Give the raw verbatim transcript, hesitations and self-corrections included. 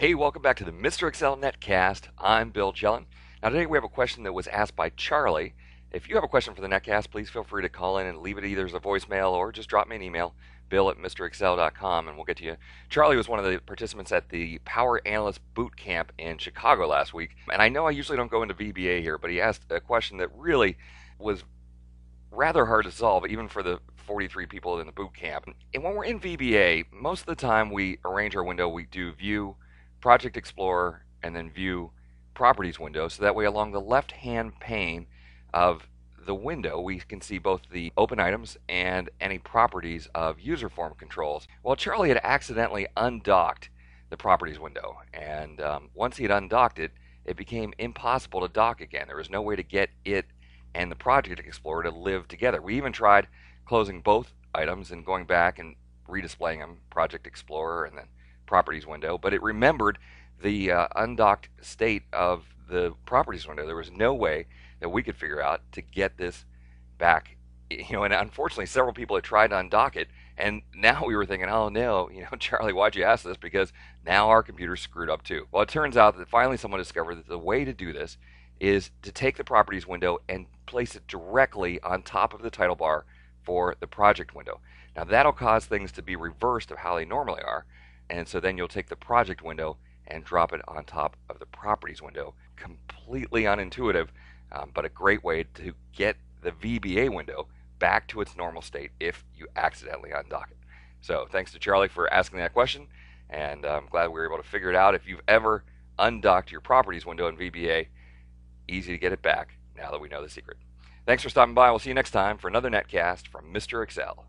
Hey, welcome back to the MrExcel Netcast. I'm Bill Jelen. Now today we have a question that was asked by Charlie. If you have a question for the Netcast, please feel free to call in and leave it either as a voicemail or just drop me an email, bill at mr excel dot com, and we'll get to you. Charlie was one of the participants at the Power Analyst Boot Camp in Chicago last week. And I know I usually don't go into V B A here, but he asked a question that really was rather hard to solve, even for the forty-three people in the boot camp. And when we're in V B A, most of the time we arrange our window, we do view, Project Explorer, and then view properties window, so that way along the left hand pane of the window we can see both the open items and any properties of user form controls. Well, Charlie had accidentally undocked the properties window, and um, once he had undocked it, it became impossible to dock again. There was no way to get it and the Project Explorer to live together. We even tried closing both items and going back and redisplaying them, Project Explorer and then properties window, but it remembered the uh, undocked state of the properties window. There was no way that we could figure out to get this back, you know, and unfortunately several people had tried to undock it, and now we were thinking, oh no, you know, Charlie, why'd you ask this, because now our computer's screwed up too. Well, it turns out that finally someone discovered that the way to do this is to take the properties window and place it directly on top of the title bar for the project window. Now that'll cause things to be reversed of how they normally are, and so then you'll take the project window and drop it on top of the properties window. Completely unintuitive, um, but a great way to get the V B A window back to its normal state if you accidentally undock it. So thanks to Charlie for asking that question, and I'm glad we were able to figure it out. If you've ever undocked your properties window in V B A, easy to get it back now that we know the secret. Thanks for stopping by. We'll see you next time for another Netcast from MrExcel.